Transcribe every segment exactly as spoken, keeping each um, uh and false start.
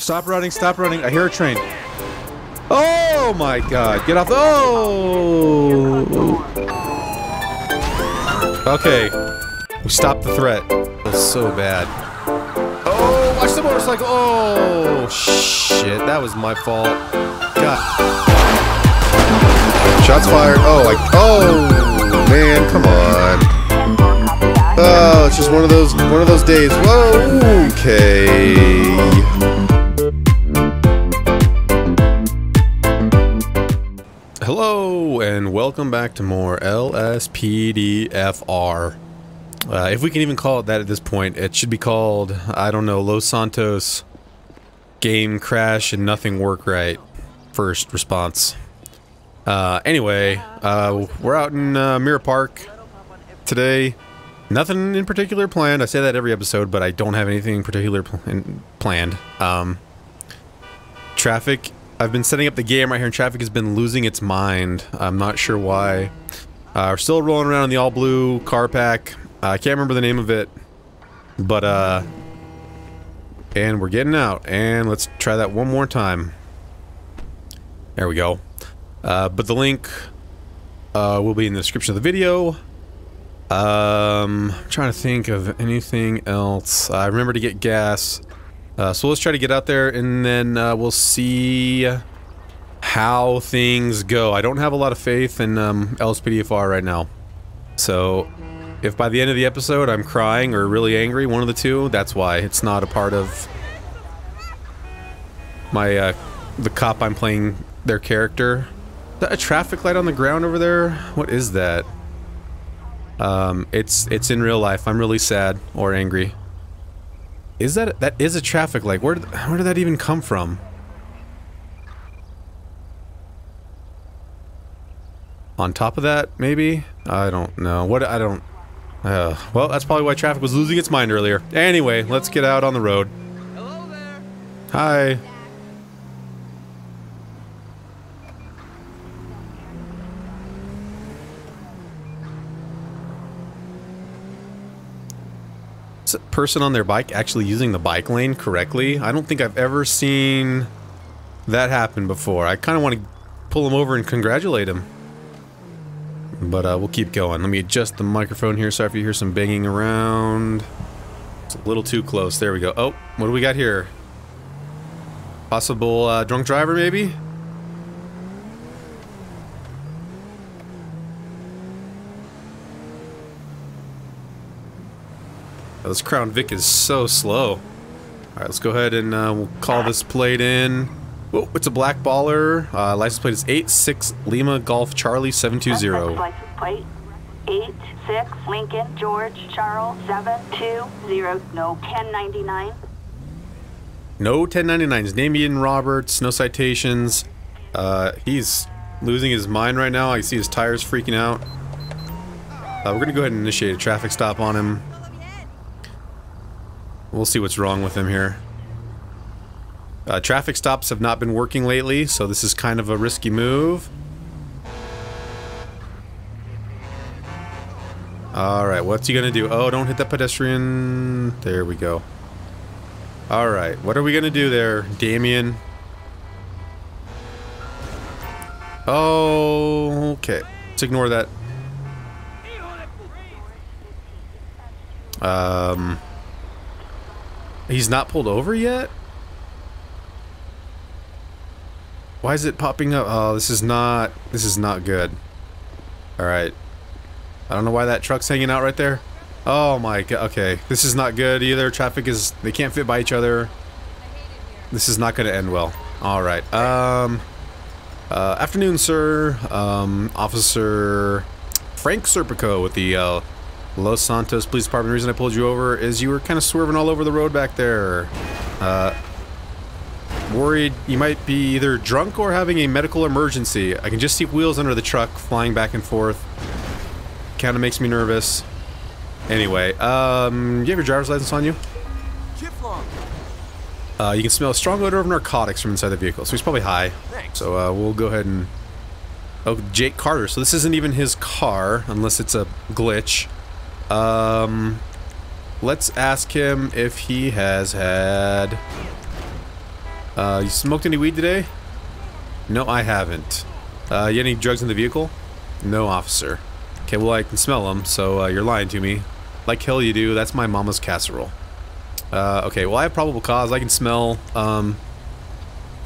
Stop running, stop running. I hear a train. Oh my god, get off the... Oh! Okay. We stopped the threat. That's so bad. Oh, watch the motorcycle! Oh, shit, that was my fault. God. Shots fired. Oh, like... Oh, man, come on. Oh, it's just one of those one of those days. Whoa, okay. Hello and welcome back to more L S P D F R. Uh, if we can even call it that at this point, it should be called, I don't know, Los Santos Game Crash and Nothing Work Right First Response. Uh, anyway, uh, we're out in uh, Mirror Park today. Nothing in particular planned. I say that every episode, but I don't have anything in particular pl planned. Um, traffic. I've been setting up the game right here, and traffic has been losing its mind. I'm not sure why. Uh, we're still rolling around in the all-blue car pack. Uh, I can't remember the name of it. But, uh... and we're getting out. And let's try that one more time. There we go. Uh, but the link uh, will be in the description of the video. Um, I'm trying to think of anything else. I uh, remember to get gas. Uh, so let's try to get out there and then uh, we'll see how things go. I don't have a lot of faith in um, L S P D F R right now. So if by the end of the episode I'm crying or really angry, one of the two, that's why. It's not a part of my, uh, the cop I'm playing their character. Is that a traffic light on the ground over there? What is that? Um, it's, it's in real life. I'm really sad or angry. Is that, that is a traffic light. Where did, where did that even come from? On top of that, maybe? I don't know. What, I don't, uh, well, that's probably why traffic was losing its mind earlier. Anyway, let's get out on the road. Hello there. Hi. Person on their bike actually using the bike lane correctly. I don't think I've ever seen that happen before. I kind of want to pull him over and congratulate him. But uh, we'll keep going. Let me adjust the microphone here. Sorry if you hear some banging around. It's a little too close. There we go. Oh, what do we got here? Possible uh, drunk driver, maybe? This Crown Vic is so slow. Alright, let's go ahead and uh, we'll call this plate in. Whoa, it's a black baller. Uh, license plate is eight six Lima Golf Charlie seven two zero. License plate eight six Lincoln George Charles seven two zero. No ten ninety-nine. No ten ninety-nines. Name Ian Roberts. No citations. Uh, he's losing his mind right now. I see his tires freaking out. Uh, we're gonna go ahead and initiate a traffic stop on him. We'll see what's wrong with him here. Uh, traffic stops have not been working lately, so this is kind of a risky move. Alright, what's he gonna do? Oh, don't hit that pedestrian. There we go. Alright, what are we gonna do there, Damien? Oh, okay. Let's ignore that. Um... He's not pulled over yet? Why is it popping up? Oh, this is not... This is not good. Alright. I don't know why that truck's hanging out right there. Oh my god. Okay. This is not good either. Traffic is... They can't fit by each other. This is not going to end well. Alright. Um... Uh, afternoon, sir. Um, Officer... Frank Serpico with the, uh... Los Santos Police Department. The reason I pulled you over is you were kind of swerving all over the road back there. Uh, worried you might be either drunk or having a medical emergency. I can just see wheels under the truck flying back and forth. Kind of makes me nervous. Anyway, um, you have your driver's license on you? Uh, you can smell a strong odor of narcotics from inside the vehicle, so he's probably high. Thanks. So uh, we'll go ahead and... Oh, Jake Carter. So this isn't even his car, unless it's a glitch. Um, let's ask him if he has had Uh, you smoked any weed today? No, I haven't. Uh, you had any drugs in the vehicle? No, officer. Okay, well, I can smell them, so uh, you're lying to me. Like hell you do, that's my mama's casserole. Uh, okay, well, I have probable cause. I can smell, um,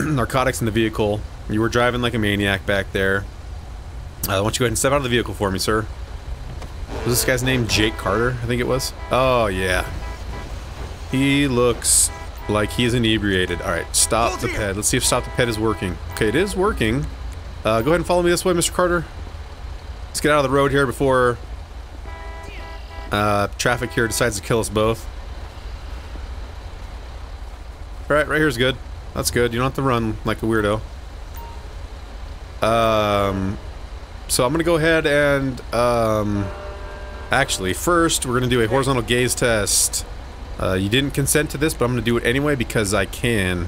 narcotics in the vehicle. You were driving like a maniac back there. Uh, why don't you go ahead and step out of the vehicle for me, sir? Was this guy's name Jake Carter? I think it was. Oh, yeah. He looks like he is inebriated. Alright, stop the ped. Let's see if stop the ped is working. Okay, it is working. Uh, go ahead and follow me this way, Mister Carter. Let's get out of the road here before uh, traffic here decides to kill us both. Alright, right here's good. That's good. You don't have to run like a weirdo. Um, so I'm gonna go ahead and um, actually first we're gonna do a horizontal gaze test. Uh, you didn't consent to this, but I'm gonna do it anyway because I can.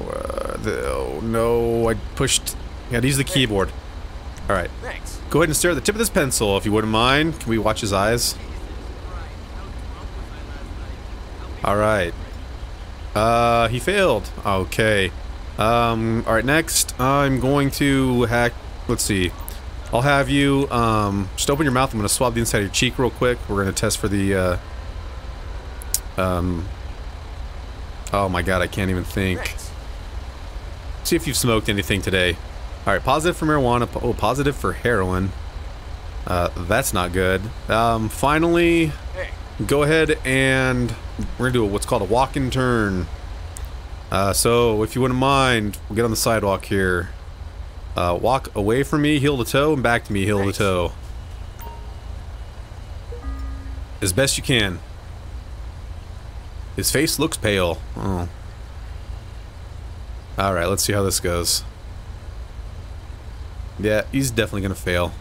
Uh, the, oh no, I pushed. Yeah, these are the keyboard. All right. Thanks. Go ahead and stare at the tip of this pencil, if you wouldn't mind. Can we watch his eyes? All right. Uh, he failed. Okay. Um. All right. Next, I'm going to hack. Let's see. I'll have you. Um. Just open your mouth. I'm gonna swab the inside of your cheek real quick. We're gonna test for the. Uh, Um, oh my god, I can't even think. See if you've smoked anything today. Alright, positive for marijuana. Oh, positive for heroin. Uh, that's not good. Um, finally, go ahead and we're gonna do a, what's called a walk and turn. Uh, so, if you wouldn't mind, we'll get on the sidewalk here. Uh, walk away from me, heel to toe, and back to me, heel to toe. As best you can. His face looks pale. Oh. Alright, let's see how this goes. Yeah, he's definitely gonna fail.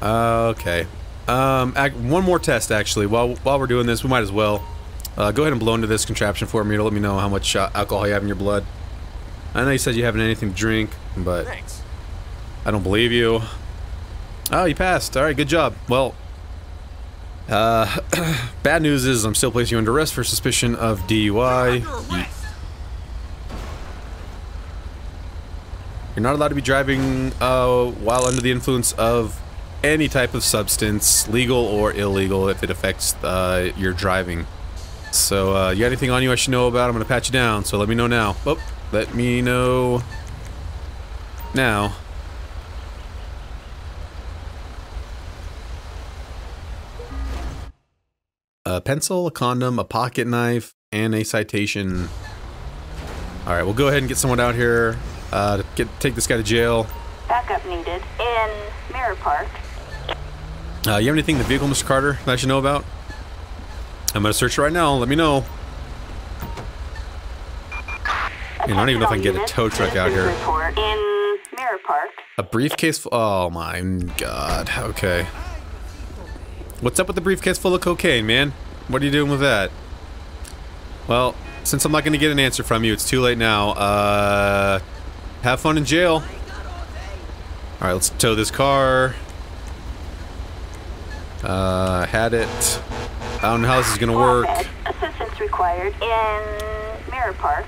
Uh, okay. Um, act, one more test, actually. While, while we're doing this, we might as well. Uh, go ahead and blow into this contraption for me to let me know how much uh, alcohol you have in your blood. I know you said you haven't anything to drink, but... Thanks. I don't believe you. Oh, you passed. Alright, good job. Well, uh, bad news is I'm still placing you under arrest for suspicion of D U I. You're not allowed to be driving uh, while under the influence of any type of substance, legal or illegal, if it affects uh, your driving. So, uh, you got anything on you I should know about? I'm gonna pat you down, so let me know now. Oh, let me know now. A pencil, a condom, a pocket knife, and a citation. Alright, we'll go ahead and get someone out here uh, to get, take this guy to jail. Backup needed in Mirror Park. Uh, you have anything in the vehicle, Mister Carter, that I should know about? I'm gonna search right now, let me know. And I don't even know if I can get a tow truck out here. In Mirror Park. A briefcase, oh my god, okay. What's up with the briefcase full of cocaine, man? What are you doing with that? Well, since I'm not going to get an answer from you, it's too late now. Uh, have fun in jail. Alright, let's tow this car. Uh, had it. I don't know how this is going to work. Assistance required in Mirror Park.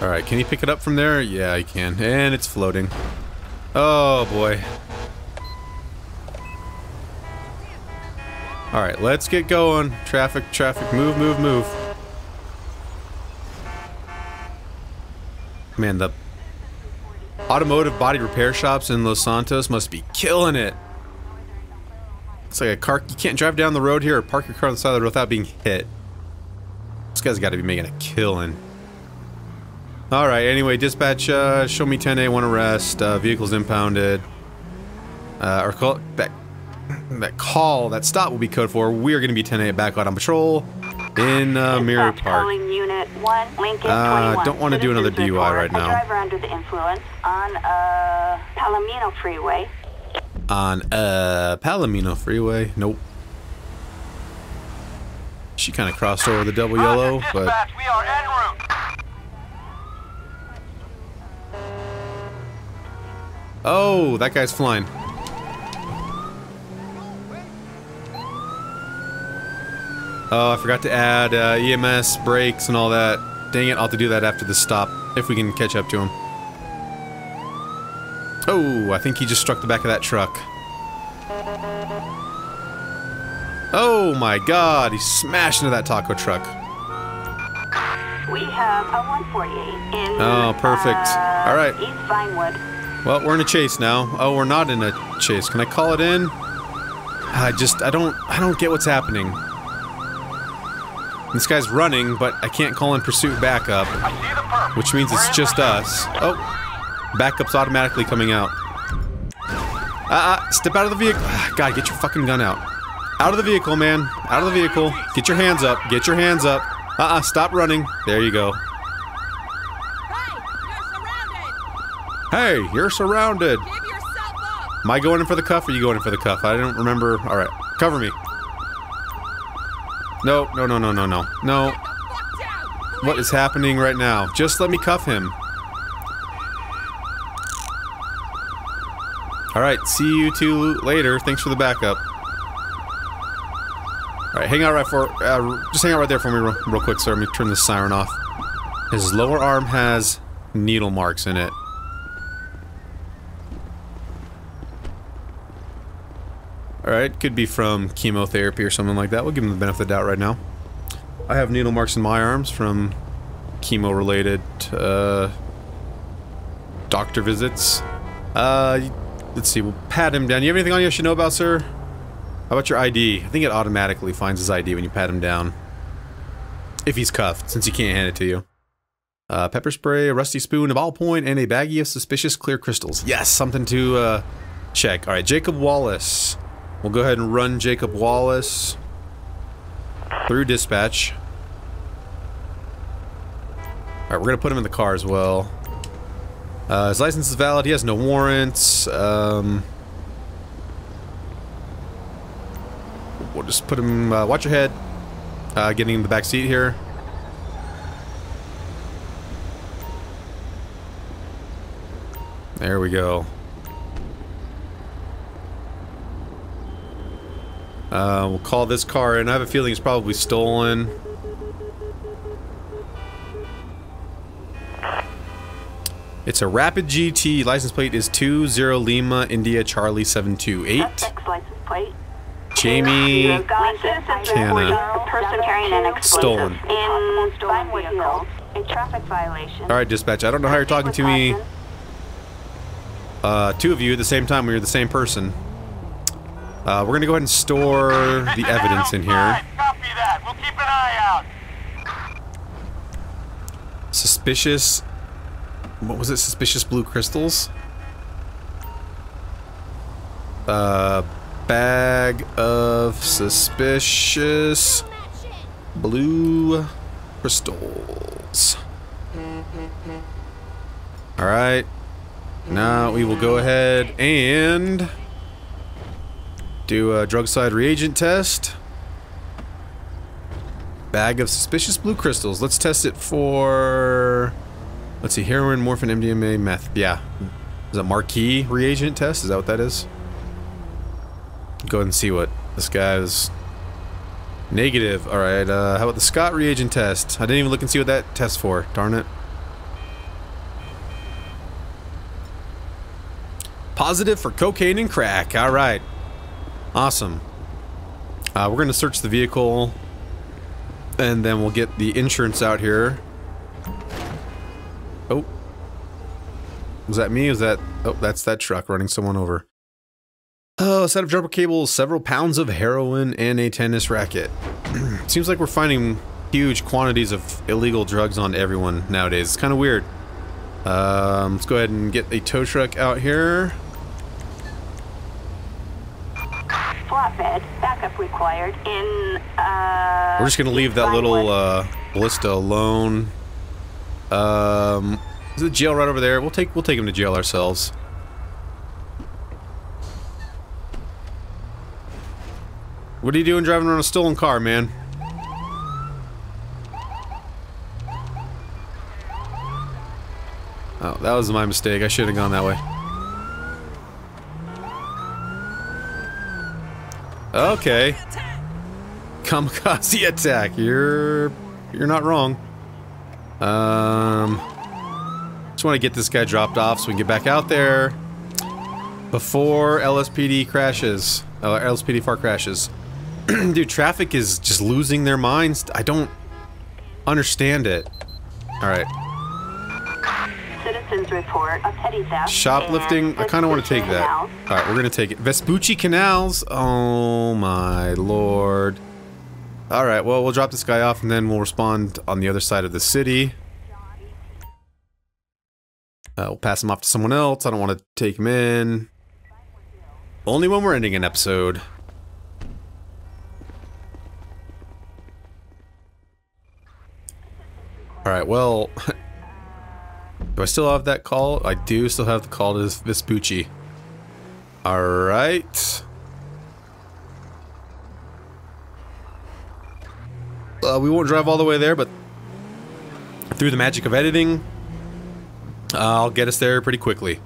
Alright, can you pick it up from there? Yeah, I can. And it's floating. Oh, boy. Alright, let's get going. Traffic, traffic, move, move, move. Man, the automotive body repair shops in Los Santos must be killing it. It's like a car. You can't drive down the road here or park your car on the side of the road without being hit. This guy's got to be making a killing. Alright, anyway, dispatch, uh, show me ten A, one arrest, uh, vehicle's impounded. Uh, or call, that, that call, that stop will be code for, we're gonna be ten A back out on patrol in, uh, Mirror Park. Uh, don't want to do another D U I right now. Driver under the influence on, uh, Palomino Freeway. On, uh, Palomino Freeway? Nope. She kinda crossed over the double yellow, but... We are en route. Oh, that guy's flying. Oh, I forgot to add uh, E M S, brakes, and all that. Dang it, I'll have to do that after the stop, if we can catch up to him. Oh, I think he just struck the back of that truck. Oh my god, he smashed into that taco truck. We have a one forty-eight in... Oh, perfect. Uh, Alright. East Vinewood. Well, we're in a chase now. Oh, we're not in a chase. Can I call it in? I just, I don't, I don't get what's happening. This guy's running, but I can't call in pursuit backup, which means it's just us. Oh, backup's automatically coming out. Uh, uh, step out of the vehicle. God, get your fucking gun out. Out of the vehicle, man. Out of the vehicle. Get your hands up. Get your hands up. Uh-uh, stop running. There you go. Hey, you're surrounded. Give yourself up. Am I going in for the cuff, or are you going in for the cuff? I don't remember. All right, cover me. No, no, no, no, no, no. No. What is happening right now? Just let me cuff him. Alright, see you two later. Thanks for the backup. Alright, hang out right for... Uh, just hang out right there for me real, real quick, sir. Let me turn this siren off. His lower arm has needle marks in it. Alright, could be from chemotherapy or something like that. We'll give him the benefit of the doubt right now. I have needle marks in my arms from chemo-related, uh... doctor visits. Uh, let's see, we'll pat him down. You have anything on you I should know about, sir? How about your I D? I think it automatically finds his I D when you pat him down. If he's cuffed, since he can't hand it to you. Uh, pepper spray, a rusty spoon, a ballpoint, and a baggie of suspicious clear crystals. Yes, something to, uh, check. Alright, Jacob Wallace. We'll go ahead and run Jacob Wallace through dispatch. Alright, we're gonna put him in the car as well. Uh, his license is valid, he has no warrants. Um, we'll just put him, uh, watch your head. Uh, getting in the back seat here. There we go. Uh, we'll call this car in. I have a feeling it's probably stolen. It's a Rapid G T. License plate is two zero Lima India Charlie seven two eight. Jamie Canna. Stolen. Alright, dispatch. I don't know how you're talking to me. Uh, two of you at the same time. We were the same person. Uh, we're gonna go ahead and store the evidence in here. Copy that. We'll keep an eye out. Suspicious... What was it? Suspicious blue crystals? Uh... Bag of suspicious... blue... crystals. Alright. Now we will go ahead and... do a drug side reagent test. Bag of suspicious blue crystals. Let's test it for... Let's see, heroin, morphine, M D M A, meth. Yeah. Is that Marquis reagent test? Is that what that is? Go ahead and see what this guy's... Negative. Alright, uh, how about the Scott reagent test? I didn't even look and see what that tests for. Darn it. Positive for cocaine and crack. Alright. Awesome. Uh, we're gonna search the vehicle, and then we'll get the insurance out here. Oh, was that me? Was that? Oh, that's that truck running someone over. Oh, a set of jumper cables, several pounds of heroin, and a tennis racket. Seems like we're finding huge quantities of illegal drugs on everyone nowadays. It's kind of weird. Um, let's go ahead and get a tow truck out here. Flatbed, backup required in, uh... We're just gonna leave that little, uh, ballista alone. Um... There's a jail right over there. We'll take, we'll take him to jail ourselves. What are you doing driving around a stolen car, man? Oh, that was my mistake. I should have gone that way. Okay. Kamikaze attack. You're... You're not wrong. Um... Just want to get this guy dropped off so we can get back out there. Before L S P D crashes. Uh, L S P D F R crashes. Dude, traffic is just losing their minds. I don't... understand it. Alright. Citizens report of petty theft. Shoplifting? I kind of want to take that. Alright, we're going to take it. Vespucci Canals? Oh my lord. Alright, well, we'll drop this guy off and then we'll respond on the other side of the city. Uh, we'll pass him off to someone else. I don't want to take him in. Only when we're ending an episode. Alright, well... Do I still have that call? I do still have the call to Vespucci. Alright. Uh, we won't drive all the way there, but... through the magic of editing... Uh, I'll get us there pretty quickly.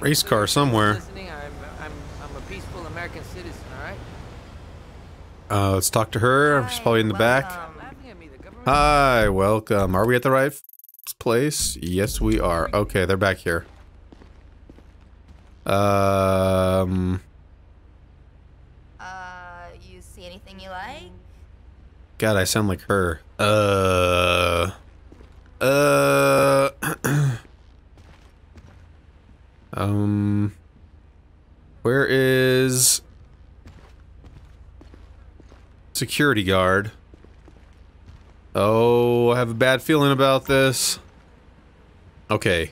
Race car somewhere. I'm a peaceful American citizen, all right? Uh, let's talk to her. She's probably in the back. Hi, welcome. Are we at the right place? Yes, we are. Okay, they're back here. Um. Uh, you see anything you like? God, I sound like her. Uh. Uh. Um, where is security guard? Oh, I have a bad feeling about this. Okay.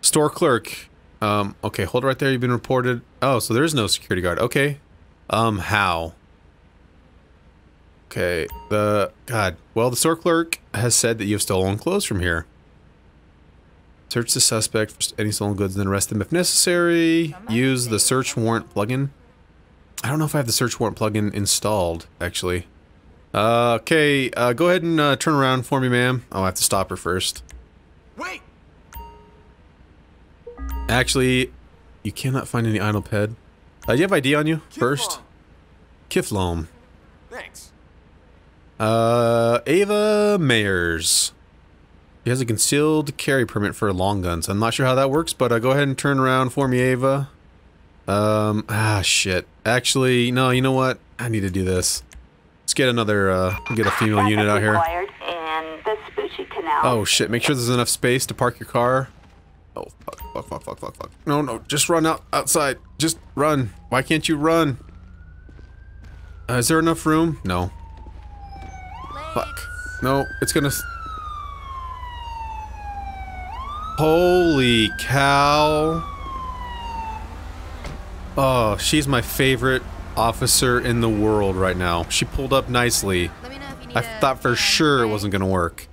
Store clerk. Um, okay, hold right there. You've been reported. Oh, so there is no security guard. Okay. Um, how? Okay, the, God. Well, the store clerk has said that you have stolen clothes from here. Search the suspect for any stolen goods, then arrest them if necessary. Use the search warrant plugin. I don't know if I have the search warrant plugin installed, actually. Uh, okay, uh, go ahead and uh, turn around for me, ma'am. Oh, I have to stop her first. Wait. Actually, you cannot find any idle ped. Uh, do you have I D on you first? Kiflom. Thanks. Uh, Ava Mayers. He has a concealed carry permit for long guns. I'm not sure how that works, but uh, go ahead and turn around for me, Ava. Um, ah, shit. Actually, no, you know what? I need to do this. Let's get another, uh, get a female unit out here. Oh, shit. Make sure there's enough space to park your car. Oh, fuck, fuck, fuck, fuck, fuck, fuck. No, no, just run out outside. Just run. Why can't you run? Uh, is there enough room? No. Fuck. No, it's gonna... Holy cow. Oh, she's my favorite officer in the world right now. She pulled up nicely. I thought for sure it wasn't gonna work.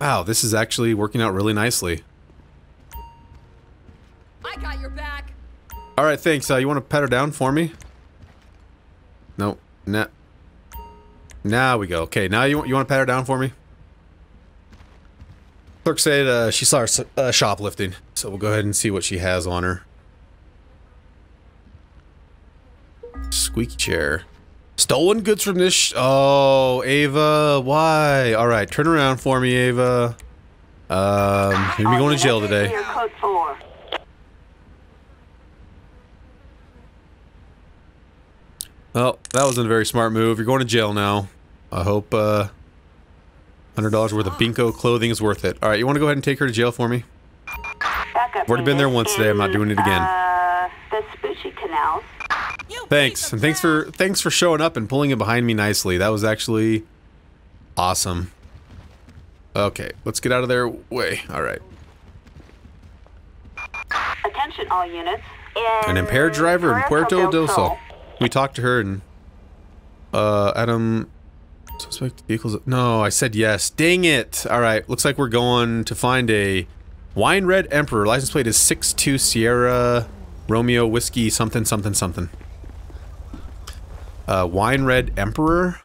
Wow, this is actually working out really nicely. I got your back. All right, thanks. Uh, you want to pat her down for me? No, nah. Now we go. Okay, now you, you want to pat her down for me? Clerk said uh, she saw her uh, shoplifting, so we'll go ahead and see what she has on her. Squeaky chair. Stolen goods from this sh- Oh, Ava, why? Alright, turn around for me, Ava. Um, you're going to jail today. Well, that wasn't a very smart move. You're going to jail now. I hope, uh... one hundred dollars worth of Binko clothing is worth it. Alright, you want to go ahead and take her to jail for me? I've already been there once today. I'm not doing it again. Uh, Vespucci Canals. Thanks. And thanks for, thanks for showing up and pulling it behind me nicely. That was actually... awesome. Okay, let's get out of their way. Alright. Attention all units. An impaired driver in Puerto del Sol. We talked to her and uh, Adam Suspect vehicles. No, I said yes. Dang it. All right. Looks like we're going to find a wine red emperor. License plate is six two Sierra Romeo whiskey something something something. Uh, wine red emperor.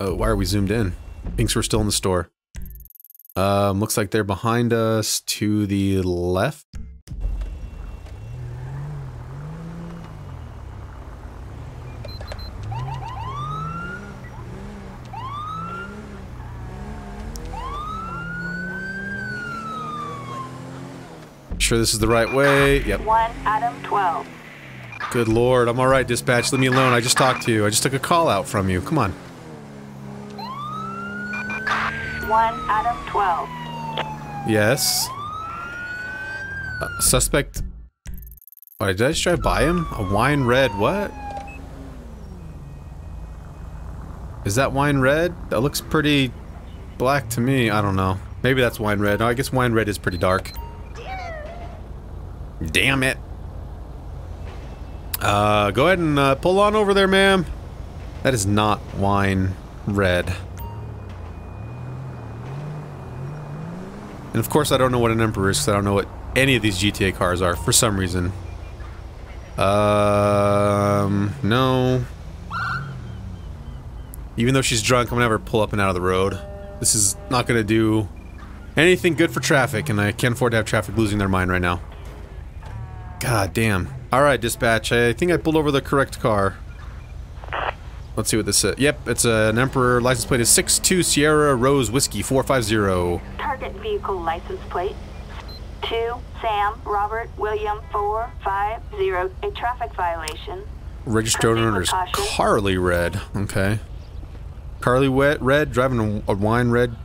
Oh, why are we zoomed in? Thinks we're still in the store. Um, looks like they're behind us to the left. Sure this is the right way. Yep. One Adam twelve. Good lord, I'm alright, dispatch. Leave me alone. I just talked to you. I just took a call out from you. Come on. One Adam twelve. Yes. Uh, suspect. All right, did I just drive by him? A wine red, what? Is that wine red? That looks pretty black to me. I don't know. Maybe that's wine red. No, I guess wine red is pretty dark. Damn it. Uh, go ahead and uh, pull on over there, ma'am. That is not wine red. And of course I don't know what an emperor is because I don't know what any of these G T A cars are for some reason. Um, no. Even though she's drunk, I'm gonna have her pull up and out of the road. This is not gonna do anything good for traffic, and I can't afford to have traffic losing their mind right now. God damn. Alright, dispatch. I think I pulled over the correct car. Let's see what this is. Yep, it's an Emperor. License plate is six two Sierra Rose Whiskey four five zero. Target vehicle license plate two Sam Robert William four five zero. A traffic violation. Registered owner is Carly Red. Okay. Carly Wet Red driving a wine red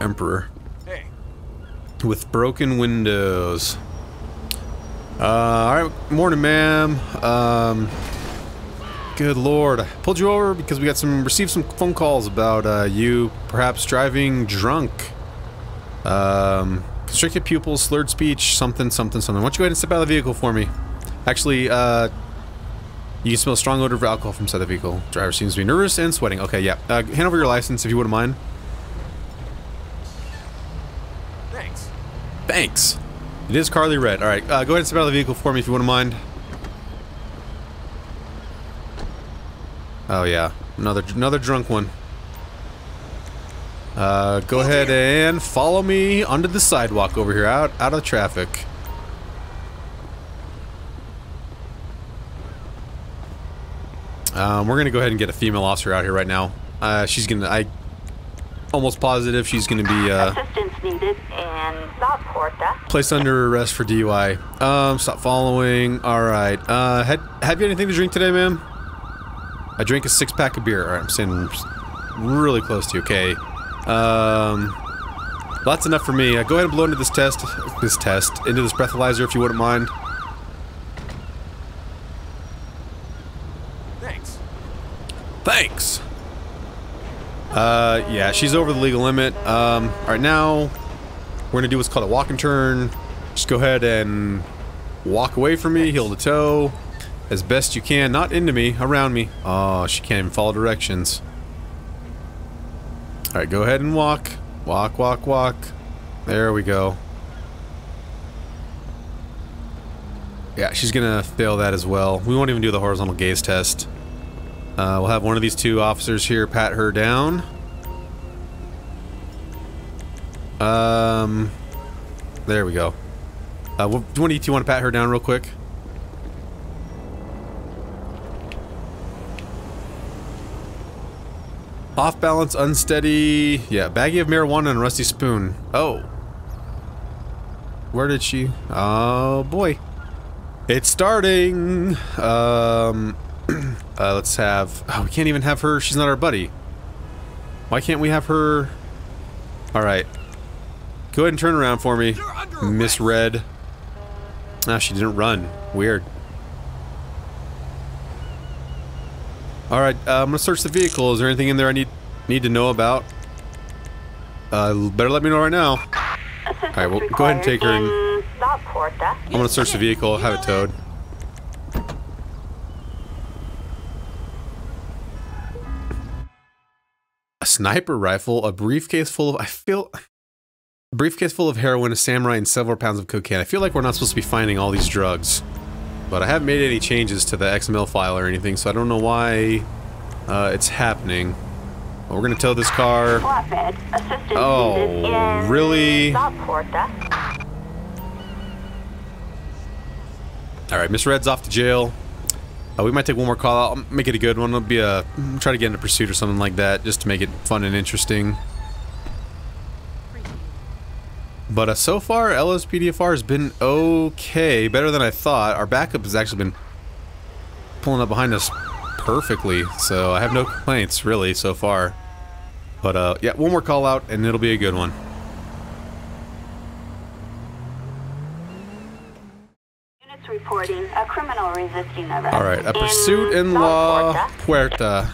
Emperor. With broken windows. Uh, alright, morning, ma'am. Um, good lord. I pulled you over because we got some, received some phone calls about, uh, you perhaps driving drunk. Um, constricted pupils, slurred speech, something, something, something. Why don't you go ahead and step out of the vehicle for me? Actually, uh, you can smell a strong odor of alcohol from inside the vehicle. Driver seems to be nervous and sweating. Okay, yeah. Uh, hand over your license if you wouldn't mind. Thanks. It is Carly Red. All right, uh, go ahead and step out of the vehicle for me if you wouldn't mind. Oh yeah, another another drunk one. Uh, go ahead and follow me under the sidewalk over here, out out of traffic. Um, we're gonna go ahead and get a female officer out here right now. Uh, she's gonna. I. Almost positive she's going to be uh, assistance needed in La Puerta. Placed under arrest for D U I. Um, stop following. All right. Uh, had, have you anything to drink today, ma'am? I drank a six pack of beer. All right, I'm standing really close to you. Okay. Um, that's enough for me. Uh, go ahead and blow into this test, this test, into this breathalyzer if you wouldn't mind. Thanks. Thanks. Uh, yeah, she's over the legal limit. Um, alright, now we're gonna do what's called a walk and turn. Just go ahead and walk away from me, heel to toe, as best you can. Not into me, around me. Oh, she can't even follow directions. Alright, go ahead and walk. Walk, walk, walk. There we go. Yeah, she's gonna fail that as well. We won't even do the horizontal gaze test. Uh, we'll have one of these two officers here pat her down. Um, there we go. Uh, we'll, do you want to pat her down real quick? Off balance, unsteady. Yeah, baggie of marijuana and a rusty spoon. Oh, where did she? Oh boy, it's starting. Um. Uh, let's have... Oh, we can't even have her. She's not our buddy. Why can't we have her... Alright. Go ahead and turn around for me, Miss Red. Ah, she didn't run. Weird. Alright, uh, I'm gonna search the vehicle. Is there anything in there I need need to know about? Uh, better let me know right now. Alright, well, go ahead and take her and... I'm gonna search the vehicle, have it towed. a sniper rifle, a briefcase full of, I feel, a briefcase full of heroin, a samurai, and several pounds of cocaine. I feel like we're not supposed to be finding all these drugs, but I haven't made any changes to the X M L file or anything, so I don't know why uh, it's happening. Well, we're gonna tow this car. Oh, really? La Puerta. All right, Miss Red's off to jail. Uh, we might take one more call out. I'll make it a good one. It'll be a try to get into pursuit or something like that, just to make it fun and interesting. But uh, so far, L S P D F R has been okay, better than I thought. Our backup has actually been pulling up behind us perfectly, so I have no complaints really so far. But uh, yeah, one more call out, and it'll be a good one. Reporting a criminal resisting arrest. All right, a pursuit in La Puerta.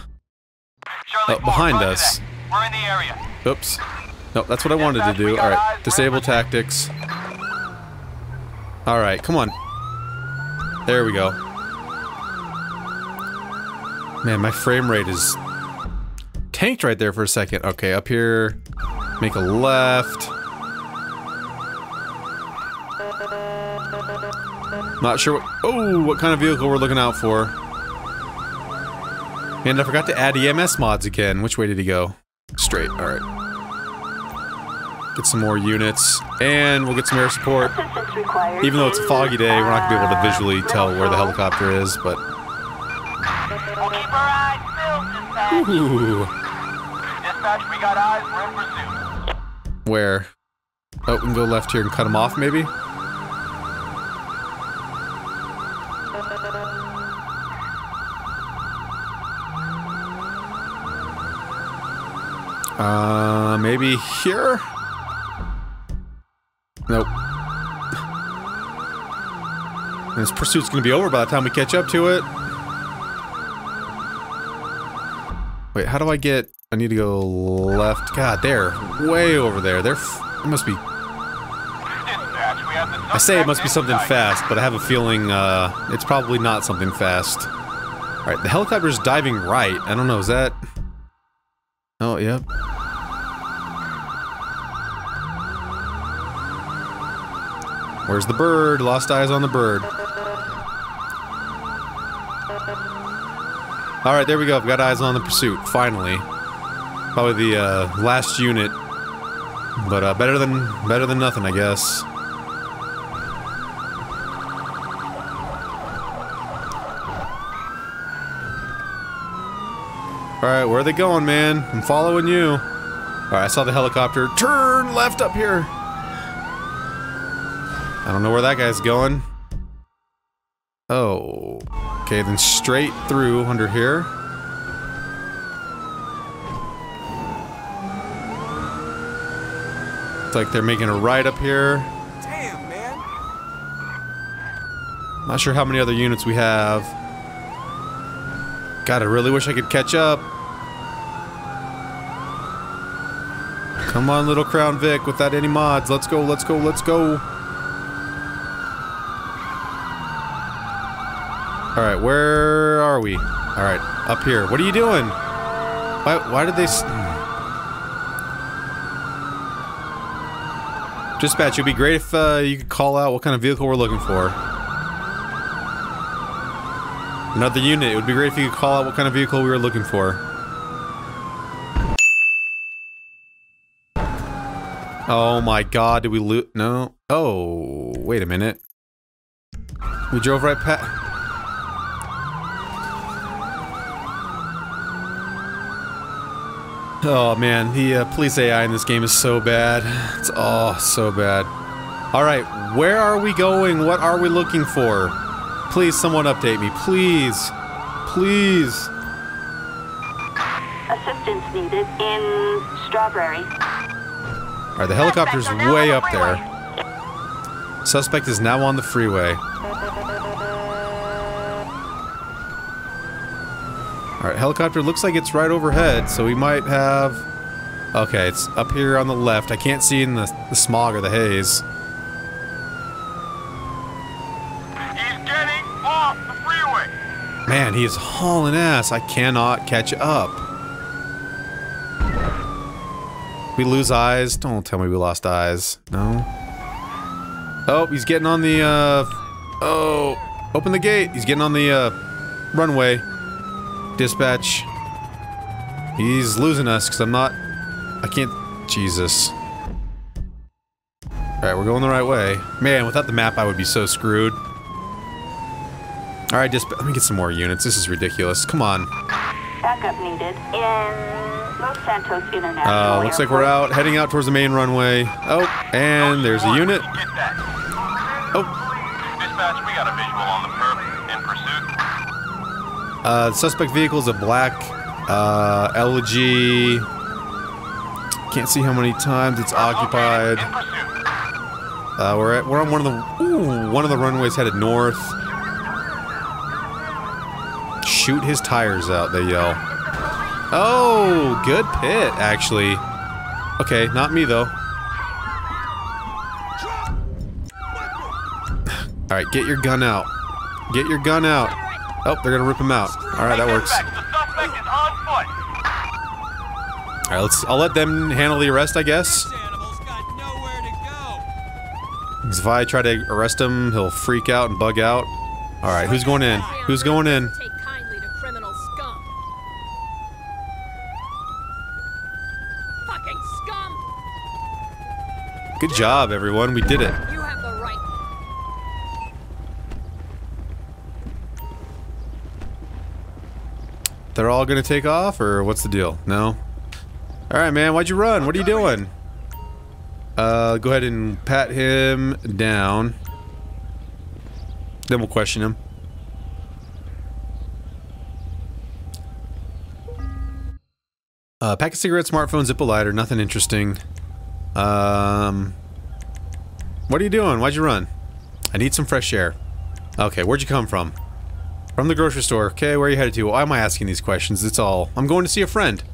Oh, behind us. We're in the area. Oops. No, that's what I wanted to do. All right, disable tactics. All right, come on. There we go. Man, my frame rate is tanked right there for a second. Okay, up here. Make a left. Not sure what, oh, what kind of vehicle we're looking out for. And I forgot to add E M S mods again. Which way did he go? Straight, alright. Get some more units, and we'll get some air support. Even though it's a foggy day, we're not going to be able to visually tell where the helicopter is, but... Ooh. Where? Oh, we can go left here and cut him off, maybe? Uh, maybe here? Nope. And this pursuit's gonna be over by the time we catch up to it. Wait, how do I get... I need to go left. God, they're way over there. They're... F it must be... I say it must be something fast, but I have a feeling, uh, it's probably not something fast. Alright, the helicopter's diving right. I don't know, is that... Oh, yep. Where's the bird? Lost eyes on the bird. Alright, there we go. I've got eyes on the pursuit, finally. Probably the uh, last unit. But uh, better than better than nothing, I guess. Alright, where are they going, man? I'm following you. Alright, I saw the helicopter. Turn left up here! I don't know where that guy's going. Oh. Okay, then straight through under here. It's like they're making a right up here. Damn, man! Not sure how many other units we have. God, I really wish I could catch up. Come on, little Crown Vic, without any mods. Let's go, let's go, let's go. Alright, where are we? Alright, up here. What are you doing? Why, why did they... S Dispatch, it would be great if uh, you could call out what kind of vehicle we're looking for. Another unit. It would be great if you could call out what kind of vehicle we were looking for. Oh my god, did we loot? No. Oh, wait a minute. We drove right past. Oh man, the uh, police A I in this game is so bad. It's oh, so bad. Alright, where are we going? What are we looking for? Please, someone update me. Please. Please. Assistance needed in Strawberry. Alright, the helicopter's way up there. Suspect is now on the freeway. Alright, helicopter looks like it's right overhead, so we might have... Okay, it's up here on the left. I can't see in the, the smog or the haze. Man, he is hauling ass. I cannot catch up. we lose eyes? Don't tell me we lost eyes. No? Oh, he's getting on the, uh... Oh! Open the gate! He's getting on the, uh... runway. Dispatch. He's losing us, because I'm not... I can't... Jesus. Alright, we're going the right way. Man, without the map, I would be so screwed. Alright, dispatch. Let me get some more units. This is ridiculous. Come on. Backup needed in Los Santos International Airport. Uh, looks like we're out, heading out towards the main runway. Oh, and there's a unit. Get that. Oh. Dispatch, we got a visual on the perp in pursuit. Uh, the suspect vehicle is a black uh, L G. Can't see how many times it's occupied. Uh, we're at, we're on one of the ooh, one of the runways headed north. Shoot his tires out, they yell. Oh, good pit, actually. Okay, not me though. All right, get your gun out. Get your gun out. Oh, they're gonna rip him out. All right, that works. All right, let's. I'll let them handle the arrest, I guess. Because if I try to arrest him, he'll freak out and bug out. All right, who's going in? Who's going in? Good job, everyone. We did it. You have the right. They're all gonna take off, or what's the deal? No. All right, man. Why'd you run? What are you doing? Uh, go ahead and pat him down. Then we'll question him. Uh, pack of cigarettes, smartphone, zip a lighter. Nothing interesting. Um, what are you doing? Why'd you run? I need some fresh air. Okay, where'd you come from? From the grocery store. Okay, where are you headed to? Why am I asking these questions? It's all. I'm going to see a friend.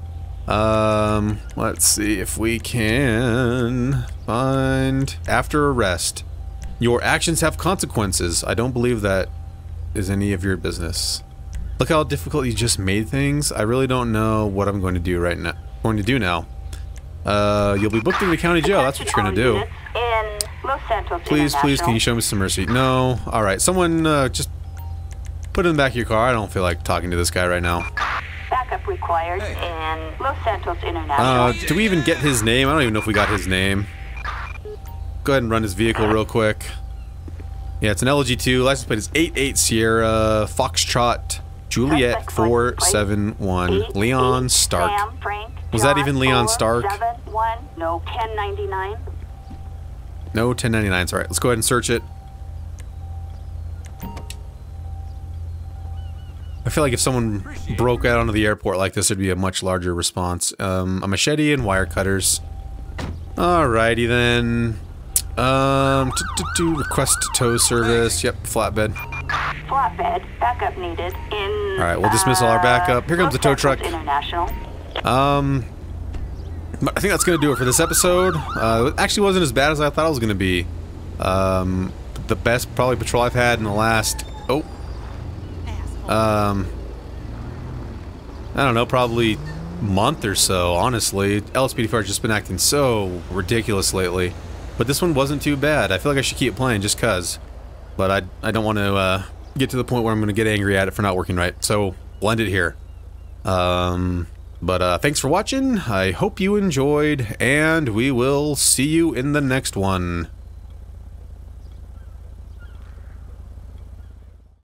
Um, let's see if we can find... After arrest. Your actions have consequences. I don't believe that is any of your business. Look how difficult you just made things. I really don't know what I'm going to do right now. Going to do now. Uh, you'll be booked into county jail. That's what you're gonna do. Please, please, can you show me some mercy? No. All right, someone uh, just put it in the back of your car. I don't feel like talking to this guy right now. Backup required in Los Santos International. Uh, do we even get his name? I don't even know if we got his name. Go ahead and run his vehicle real quick. Yeah, it's an L G two. License plate is eight eight Sierra Foxtrot Juliet four seven one. Leon Stark. Was that even Leon Stark? No, ten ninety-nine. No, ten ninety-nines. All right, let's go ahead and search it. I feel like if someone broke out onto the airport like this, it'd be a much larger response. Um, a machete and wire cutters. Alrighty then. Um, request tow service. Yep, flatbed. Flatbed, backup needed in. All right, we'll dismiss all our backup. Here comes the tow truck. International. Um, I think that's gonna do it for this episode. Uh, it actually wasn't as bad as I thought it was gonna be. Um, the best probably patrol I've had in the last, oh. Um, I don't know, probably month or so, honestly. L S P D F R has just been acting so ridiculous lately. But this one wasn't too bad. I feel like I should keep playing just cause. But I, I don't want to, uh, get to the point where I'm gonna get angry at it for not working right. So, we'll end it here. Um... But uh, thanks for watching, I hope you enjoyed, and we will see you in the next one.